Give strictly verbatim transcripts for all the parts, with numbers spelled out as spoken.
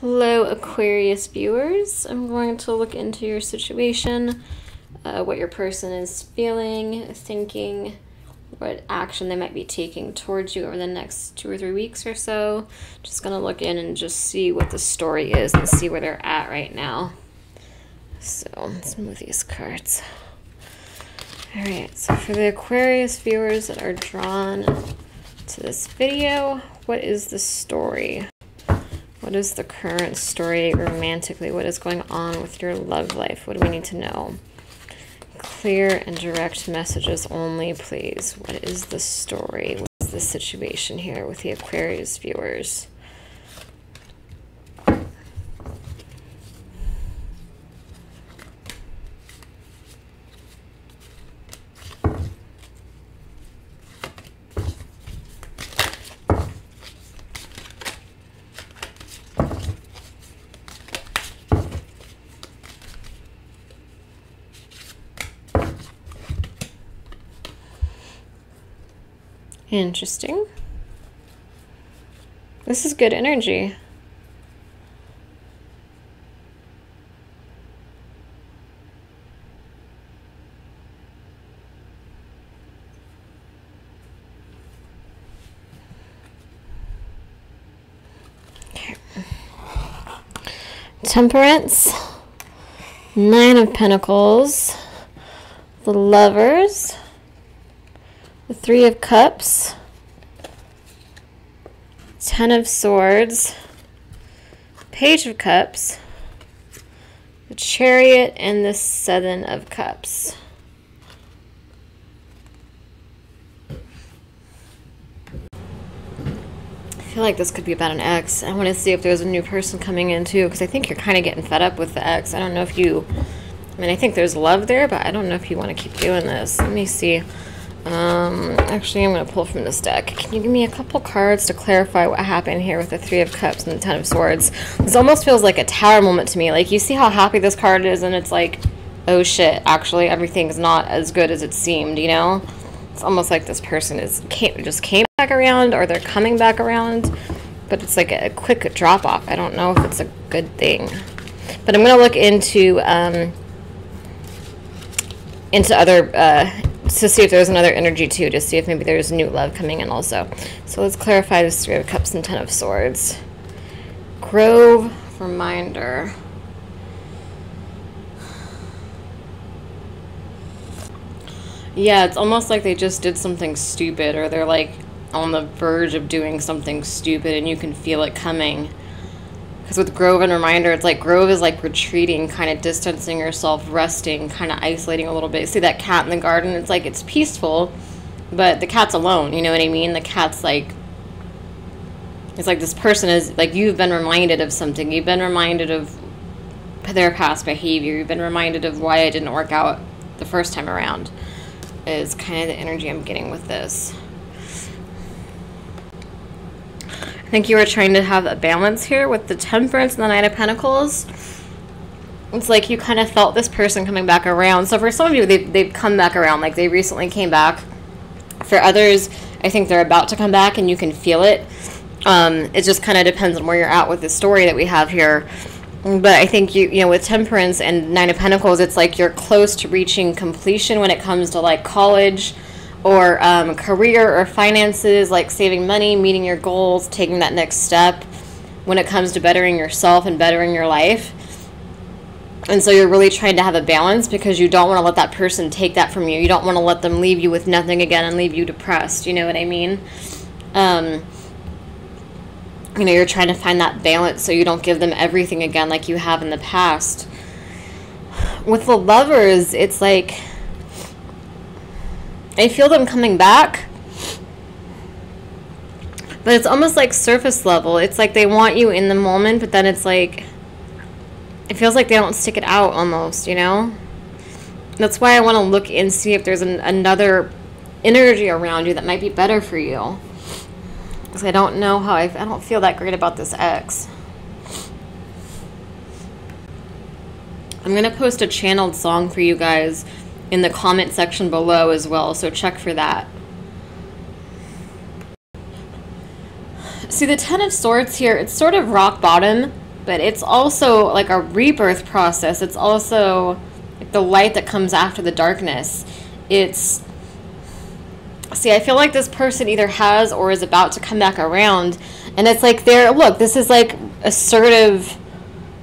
Hello, Aquarius viewers. I'm going to look into your situation, uh, what your person is feeling, thinking, what action they might be taking towards you over the next two or three weeks or so. Just gonna look in and just see what the story is and see where they're at right now. So let's move these cards. All right, so for the Aquarius viewers that are drawn to this video, what is the story? What is the current story romantically? What is going on with your love life? What do we need to know? Clear and direct messages only, please. What is the story? What is the situation here with the Aquarius viewers? Interesting. This is good energy. Okay. Temperance, Nine of Pentacles, the Lovers, the Three of Cups, Ten of Swords, Page of Cups, the Chariot, and the Seven of Cups. I feel like this could be about an ex. I want to see if there's a new person coming in too, because I think you're kind of getting fed up with the ex. I don't know if you, I mean, I think there's love there, but I don't know if you want to keep doing this. Let me see. Um, actually, I'm going to pull from this deck. Can you give me a couple cards to clarify what happened here with the Three of Cups and the Ten of Swords? This almost feels like a Tower moment to me. Like, you see how happy this card is, and it's like, oh shit, actually, everything's not as good as it seemed, you know? It's almost like this person is came, just came back around, or they're coming back around, but it's like a quick drop-off. I don't know if it's a good thing. But I'm going to look into, um, into other, uh, to see if there's another energy too, to see if maybe there's new love coming in also. So let's clarify this Three of Cups and Ten of Swords. Grove, reminder. Yeah, it's almost like they just did something stupid, or they're like on the verge of doing something stupid, and you can feel it coming. Because with Grove and Reminder, it's like Grove is like retreating, kind of distancing yourself, resting, kind of isolating a little bit. See that cat in the garden? It's like it's peaceful, but the cat's alone. You know what I mean? The cat's like, it's like this person is, like you've been reminded of something. You've been reminded of their past behavior. You've been reminded of why it didn't work out the first time around, is kind of the energy I'm getting with this. I think you were trying to have a balance here with the Temperance and the Nine of Pentacles. It's like you kind of felt this person coming back around. So for some of you, they've, they've come back around. Like, they recently came back. For others, I think they're about to come back, and you can feel it. Um, it just kind of depends on where you're at with the story that we have here. But I think, you you know, with Temperance and Nine of Pentacles, it's like you're close to reaching completion when it comes to, like, college, or um, career or finances, like saving money, meeting your goals, taking that next step when it comes to bettering yourself and bettering your life. And so you're really trying to have a balance, because you don't want to let that person take that from you. You don't want to let them leave you with nothing again and leave you depressed. You know what I mean? Um, you know, you're trying to find that balance so you don't give them everything again like you have in the past. With the Lovers, it's like, I feel them coming back, but it's almost like surface level. It's like they want you in the moment, but then it's like, it feels like they don't stick it out almost, you know? That's why I want to look and see if there's an, another energy around you that might be better for you. Because I don't know how, I, I don't feel that great about this ex. I'm going to post a channeled song for you guys in the comment section below as well, so check for that. See, the Ten of Swords here, it's sort of rock bottom, But it's also like a rebirth process. It's also like the light that comes after the darkness. It's, see, I feel like this person either has or is about to come back around. And it's like they're, look, this is like assertive,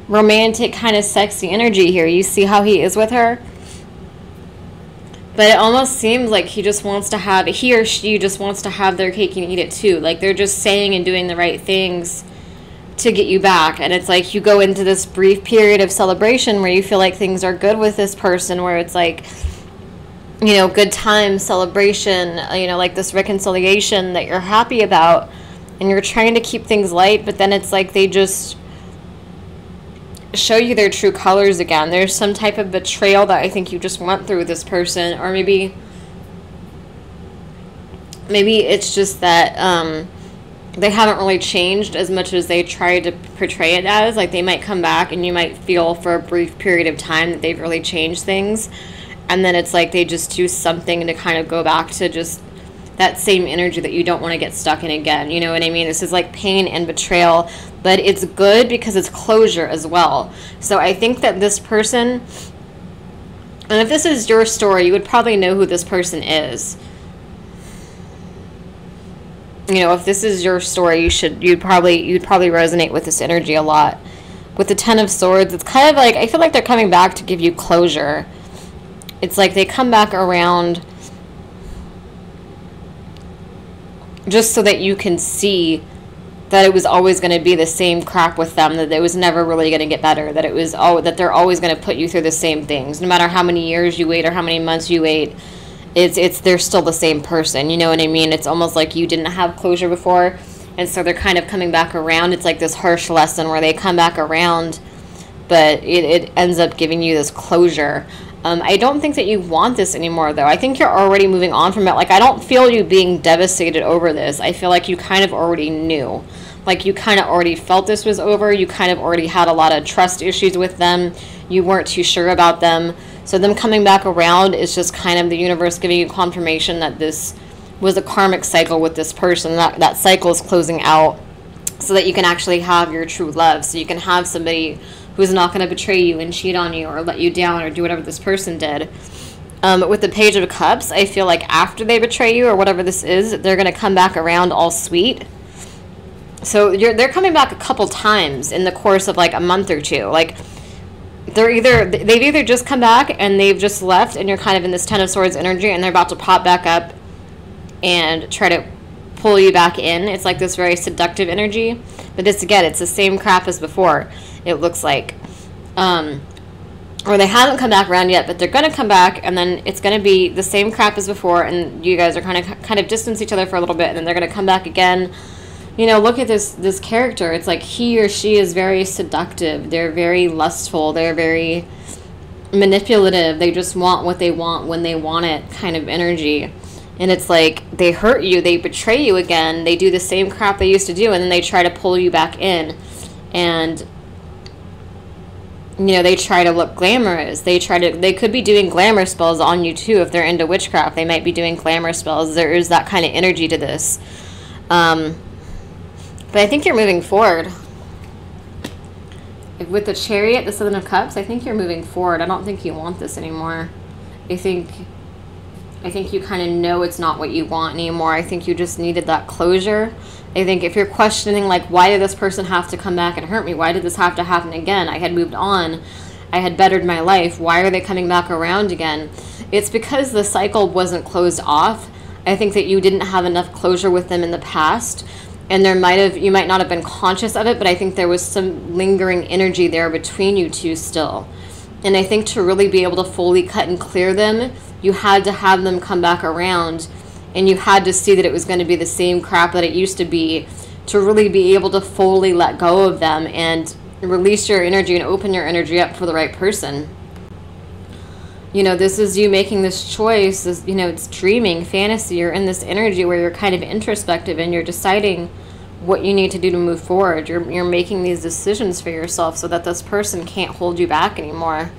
romantic, kind of sexy energy here. You see how he is with her? But it almost seems like he just wants to have, he or she just wants to have their cake and eat it too. Like they're just saying and doing the right things to get you back. And it's like you go into this brief period of celebration where you feel like things are good with this person, where it's like, you know, good time, celebration, you know, like this reconciliation that you're happy about, and you're trying to keep things light, but then it's like they just show you their true colors again. There's some type of betrayal that I think you just went through with this person, or maybe maybe it's just that um they haven't really changed as much as they tried to portray it as. Like they might come back and you might feel for a brief period of time that they've really changed things, and then it's like they just do something to kind of go back to just that same energy that you don't want to get stuck in again. You know what I mean? This is like pain and betrayal, but it's good because it's closure as well. So I think that this person, and if this is your story, you would probably know who this person is. You know, if this is your story, you should, you'd probably, you'd probably resonate with this energy a lot. With the Ten of Swords, it's kind of like, I feel like they're coming back to give you closure. It's like they come back around just so that you can see that it was always going to be the same crap with them, that it was never really going to get better, that it was all, that they're always going to put you through the same things, no matter how many years you wait or how many months you wait. It's, it's, they're still the same person, you know what I mean? It's almost like you didn't have closure before, and so they're kind of coming back around. It's like this harsh lesson where they come back around, but it, it ends up giving you this closure. Um, I don't think that you want this anymore, though. I think you're already moving on from it. Like, I don't feel you being devastated over this. I feel like you kind of already knew. Like, you kind of already felt this was over. You kind of already had a lot of trust issues with them. You weren't too sure about them. So them coming back around is just kind of the universe giving you confirmation that this was a karmic cycle with this person. That, that cycle is closing out so that you can actually have your true love. So you can have somebody who's not going to betray you and cheat on you or let you down or do whatever this person did. Um, with the Page of Cups, I feel like after they betray you or whatever this is, they're going to come back around all sweet. So you're, they're coming back a couple times in the course of like a month or two. Like, they're either, they've either just come back and they've just left, and you're kind of in this Ten of Swords energy, and they're about to pop back up and try to pull you back in. It's like this very seductive energy, but it's, again, it's the same crap as before, it looks like. Um, or they haven't come back around yet, but they're going to come back, and then it's going to be the same crap as before, and you guys are kind of kind of distance each other for a little bit, and then they're going to come back again. You know, look at this this character. It's like he or she is very seductive. They're very lustful. They're very manipulative. They just want what they want when they want it kind of energy. And it's like they hurt you. They betray you again. They do the same crap they used to do, and then they try to pull you back in. And you know, they try to look glamorous. They try to, they could be doing glamour spells on you too. If they're into witchcraft, they might be doing glamour spells. There is that kind of energy to this. Um, but I think you're moving forward. With the Chariot, the Seven of Cups, I think you're moving forward. I don't think you want this anymore. I think, I think you kind of know it's not what you want anymore. I think you just needed that closure. I think if you're questioning, like, why did this person have to come back and hurt me? Why did this have to happen again? I had moved on. I had bettered my life. Why are they coming back around again? It's because the cycle wasn't closed off. I think that you didn't have enough closure with them in the past. And there might have, you might not have been conscious of it, but I think there was some lingering energy there between you two still. And I think to really be able to fully cut and clear them, you had to have them come back around. And you had to see that it was going to be the same crap that it used to be to really be able to fully let go of them and release your energy and open your energy up for the right person. You know, this is you making this choice. This, you know, it's dreaming, fantasy. You're in this energy where you're kind of introspective and you're deciding what you need to do to move forward. You're, you're making these decisions for yourself so that this person can't hold you back anymore.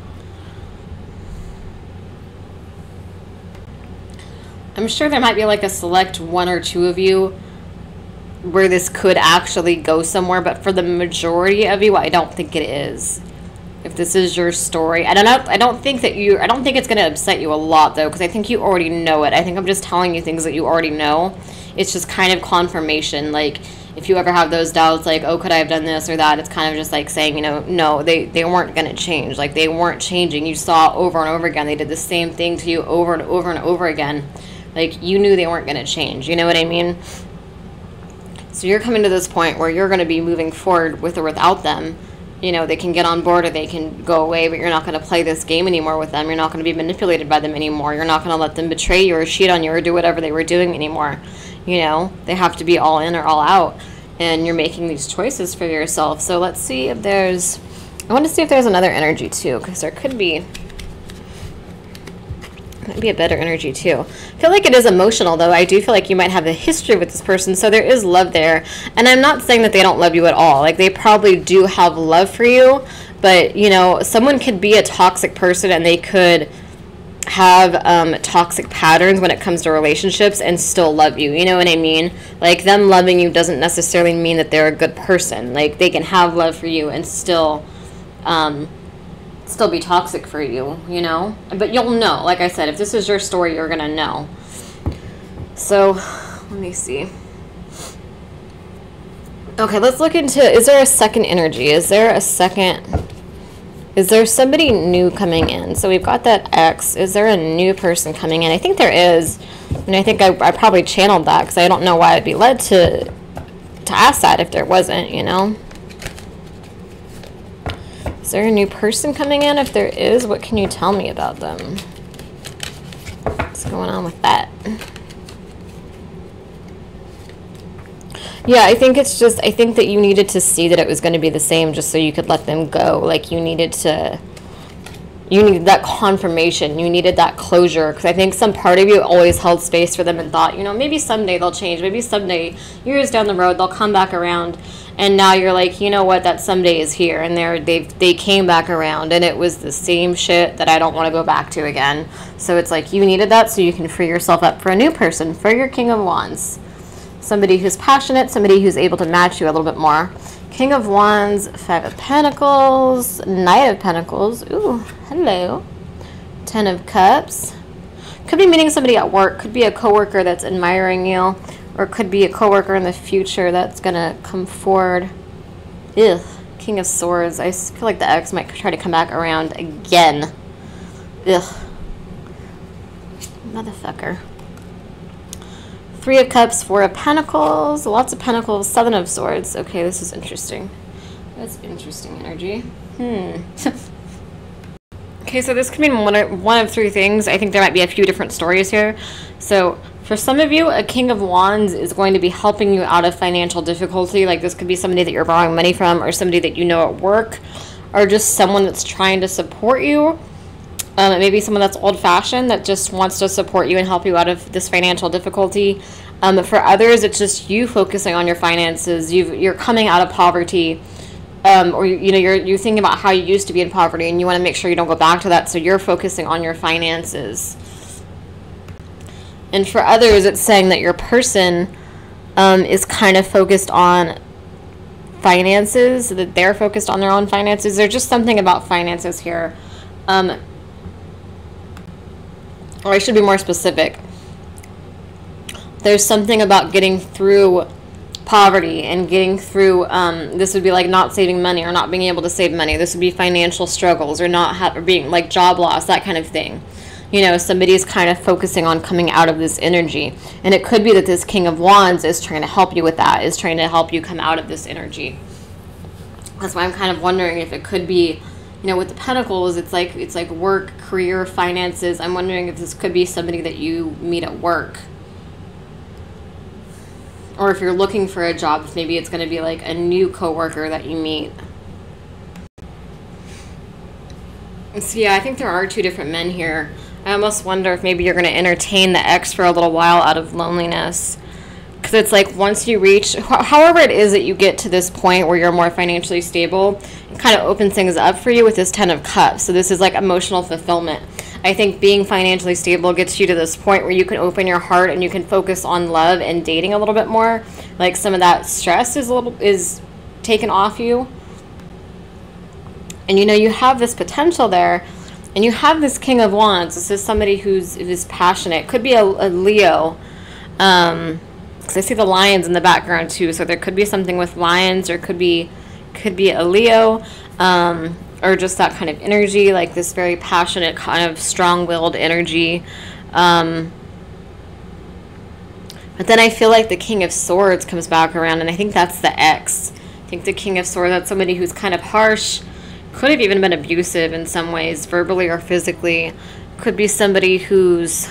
I'm sure there might be like a select one or two of you where this could actually go somewhere, but for the majority of you, I don't think it is. If this is your story, I don't know. I don't think that you, I don't think it's going to upset you a lot though, because I think you already know it. I think I'm just telling you things that you already know. It's just kind of confirmation. Like if you ever have those doubts, like, oh, could I have done this or that? It's kind of just like saying, you know, no, they, they weren't going to change. Like they weren't changing. You saw over and over again. They did the same thing to you over and over and over again. Like you knew they weren't going to change. You know what I mean? So you're coming to this point where you're going to be moving forward with or without them. You know, they can get on board or they can go away, but you're not going to play this game anymore with them. You're not going to be manipulated by them anymore. You're not going to let them betray you or cheat on you or do whatever they were doing anymore. You know, they have to be all in or all out, and you're making these choices for yourself. So let's see if there's, I want to see if there's another energy too, because there could be, might be a better energy too. I feel like it is emotional though. I do feel like you might have a history with this person, so there is love there. And I'm not saying that they don't love you at all. Like they probably do have love for you, but you know, someone could be a toxic person and they could have um, toxic patterns when it comes to relationships and still love you. You know what I mean? Like them loving you doesn't necessarily mean that they're a good person. Like they can have love for you and still um, still be toxic for you, you know? But you'll know. Like I said, if this is your story, you're gonna know. So let me see. Okay, let's look into, is there a second energy? Is there a second, is there somebody new coming in? So we've got that ex. Is there a new person coming in? I think there is. And I think I, I probably channeled that, because I don't know why I'd be led to to ask that if there wasn't, you know? Is there a new person coming in? If there is, what can you tell me about them? What's going on with that? Yeah, I think it's just, I think that you needed to see that it was going to be the same just so you could let them go. Like you needed to, you needed that confirmation. You needed that closure, because I think some part of you always held space for them and thought, you know, maybe someday they'll change. Maybe someday, years down the road, they'll come back around. And now you're like, you know what, that someday is here. And they're, they've, they came back around, and it was the same shit that I don't want to go back to again. So it's like you needed that so you can free yourself up for a new person, for your King of Wands. Somebody who's passionate, somebody who's able to match you a little bit more. King of Wands, Five of Pentacles, Knight of Pentacles. Ooh, hello. Ten of Cups. Could be meeting somebody at work. Could be a coworker that's admiring you. Or could be a coworker in the future that's going to come forward. Ugh, King of Swords. I feel like the ex might try to come back around again. Ugh. Motherfucker. Three of Cups, Four of Pentacles, lots of Pentacles, Seven of Swords. Okay, this is interesting. That's interesting energy. Hmm. Okay, so this could mean one of, one of three things. I think there might be a few different stories here. So for some of you, a King of Wands is going to be helping you out of financial difficulty. Like this could be somebody that you're borrowing money from, or somebody that you know at work, or just someone that's trying to support you. Um, it may be someone that's old-fashioned that just wants to support you and help you out of this financial difficulty. Um, for others, it's just you focusing on your finances. You've, you're coming out of poverty. Um, or, you know, you're, you're thinking about how you used to be in poverty, and you want to make sure you don't go back to that. So you're focusing on your finances. And for others, it's saying that your person um, is kind of focused on finances, that they're focused on their own finances. There's just something about finances here. Um, or I should be more specific. There's something about getting through poverty and getting through, um, this would be like not saving money or not being able to save money. This would be financial struggles or not ha or being like job loss, that kind of thing. You know, somebody's kind of focusing on coming out of this energy. And it could be that this King of Wands is trying to help you with that, is trying to help you come out of this energy. That's why I'm kind of wondering if it could be, you know, with the Pentacles, it's like, it's like work, career, finances. I'm wondering if this could be somebody that you meet at work. Or if you're looking for a job, maybe it's going to be like a new coworker that you meet. So yeah, I think there are two different men here. I almost wonder if maybe you're going to entertain the ex for a little while out of loneliness. because it's like once you reach, however it is that you get to this point where you're more financially stable, it kind of opens things up for you with this Ten of Cups. So this is like emotional fulfillment. I think being financially stable gets you to this point where you can open your heart and you can focus on love and dating a little bit more. Like some of that stress is a little is taken off you. And you know, you have this potential there, and you have this King of Wands. This is somebody who's who's passionate. Could be a, a Leo. Um, because I see the lions in the background too, so there could be something with lions, or could be could be a Leo. Um Or just that kind of energy, like this very passionate, kind of strong-willed energy. Um, but then I feel like the King of Swords comes back around, and I think that's the ex. I think the King of Swords, that's somebody who's kind of harsh, could have even been abusive in some ways, verbally or physically. Could be somebody who's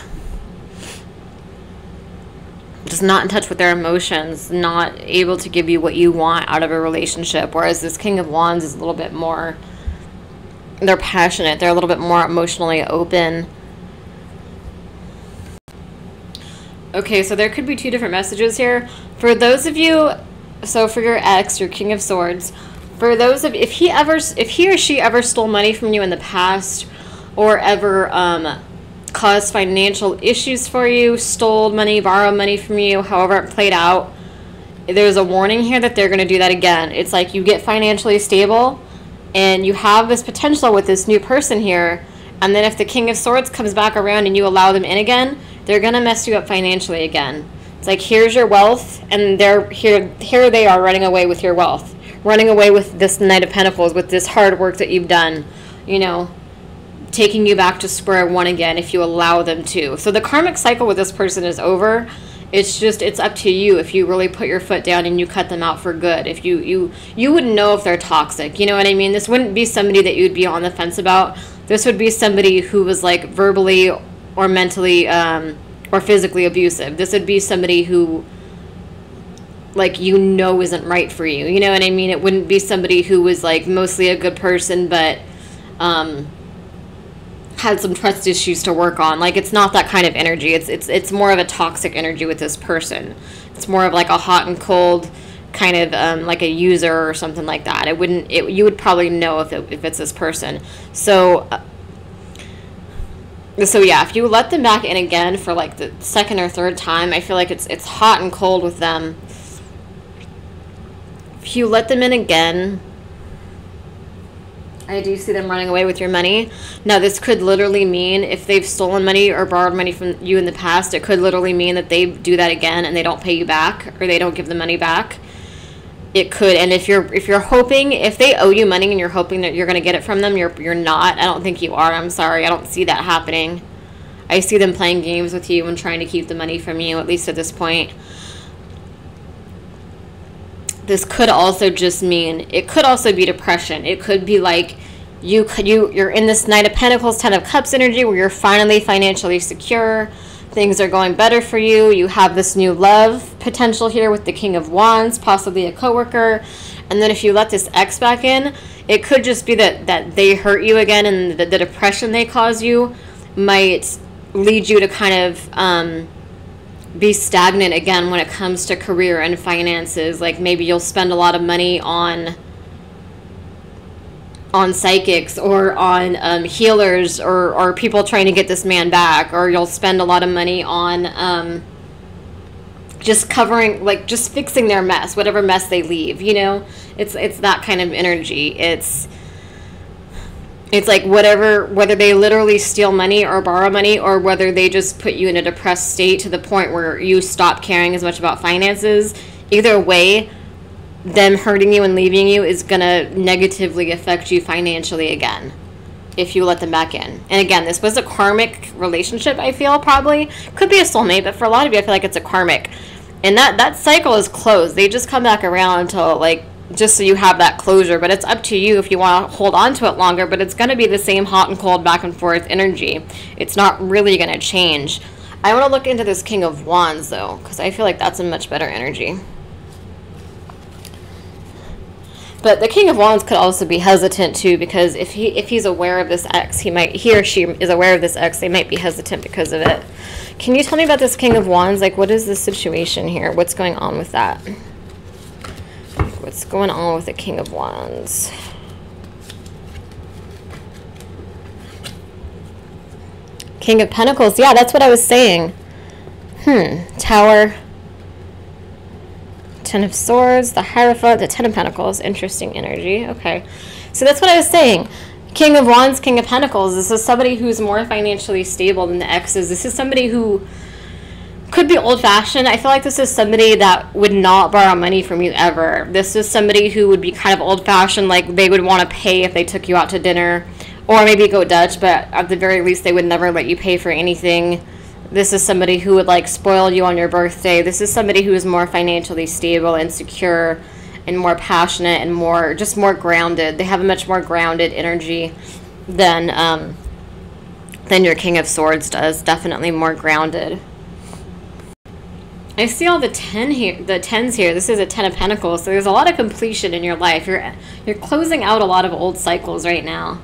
just not in touch with their emotions, not able to give you what you want out of a relationship, whereas this King of Wands is a little bit more... They're passionate. They're a little bit more emotionally open. Okay, so there could be two different messages here. For those of you, so for your ex, your King of Swords, for those of, if he ever, if he or she ever stole money from you in the past, or ever um, caused financial issues for you, stole money, borrowed money from you, however it played out, there's a warning here that they're going to do that again. It's like you get financially stable, and you have this potential with this new person here, and then if the King of Swords comes back around and you allow them in again, they're going to mess you up financially again. It's like, here's your wealth, and they're here here they are running away with your wealth, running away with this Knight of Pentacles, with this hard work that you've done, you know, taking you back to square one again if you allow them to. So the karmic cycle with this person is over. It's just, it's up to you if you really put your foot down and you cut them out for good. If you, you, you wouldn't know if they're toxic. You know what I mean? This wouldn't be somebody that you'd be on the fence about. This would be somebody who was like verbally or mentally um, or physically abusive. This would be somebody who, like, you know isn't right for you. You know what I mean? It wouldn't be somebody who was like mostly a good person but um, had some trust issues to work on. Like, it's not that kind of energy. It's it's it's more of a toxic energy with this person. It's more of like a hot and cold kind of um, like a user or something like that. It wouldn't. It, you would probably know if it, if it's this person. So uh, so yeah, if you let them back in again for like the second or third time, I feel like it's it's hot and cold with them. If you let them in again. I do see them running away with your money. Now, this could literally mean if they've stolen money or borrowed money from you in the past, it could literally mean that they do that again and they don't pay you back, or they don't give the money back. It could, and if you're if you're hoping, if they owe you money and you're hoping that you're going to get it from them, you're you're not. I don't think you are. I'm sorry. I don't see that happening. I see them playing games with you and trying to keep the money from you, at least at this point. This could also just mean, it could also be depression. It could be like you could you you're in this Knight of Pentacles, Ten of Cups energy where you're finally financially secure, things are going better for you, you have this new love potential here with the King of Wands, possibly a coworker, and then if you let this ex back in, it could just be that that they hurt you again, and the, the depression they cause you might lead you to kind of um be stagnant again when it comes to career and finances. Like, maybe you'll spend a lot of money on on psychics or on um, healers or, or people trying to get this man back, or you'll spend a lot of money on um, just covering, like, just fixing their mess, whatever mess they leave, you know? It's it's that kind of energy. It's It's like whatever, whether they literally steal money or borrow money, or whether they just put you in a depressed state to the point where you stop caring as much about finances. Either way, them hurting you and leaving you is going to negatively affect you financially again if you let them back in. And again, this was a karmic relationship, I feel, probably. Could be a soulmate, but for a lot of you, I feel like it's a karmic. And that, that cycle is closed. They just come back around until, like, just so you have that closure, but it's up to you if you want to hold on to it longer, but it's going to be the same hot and cold back and forth energy. It's not really going to change. I want to look into this King of Wands, though, because I feel like that's a much better energy. But the King of Wands could also be hesitant too, because if he if he's aware of this ex, he might he or she is aware of this ex, they might be hesitant because of it. Can you tell me about this King of Wands? Like, what is the situation here? What's going on with that? What's going on with the King of Wands? King of Pentacles. Yeah, that's what I was saying. Hmm. Tower. Ten of Swords, the Hierophant, the Ten of Pentacles. Interesting energy. Okay. So that's what I was saying. King of Wands, King of Pentacles. This is somebody who's more financially stable than the exes. This is somebody who could be old-fashioned. I feel like this is somebody that would not borrow money from you ever. This is somebody who would be kind of old-fashioned, like they would want to pay if they took you out to dinner. Or maybe go Dutch, but at the very least, they would never let you pay for anything. This is somebody who would, like, spoil you on your birthday. This is somebody who is more financially stable and secure and more passionate and more, just more grounded. They have a much more grounded energy than, um, than your King of Swords does. Definitely more grounded. I see all the ten here, the tens here. This is a Ten of Pentacles, so there's a lot of completion in your life. You're, you're closing out a lot of old cycles right now.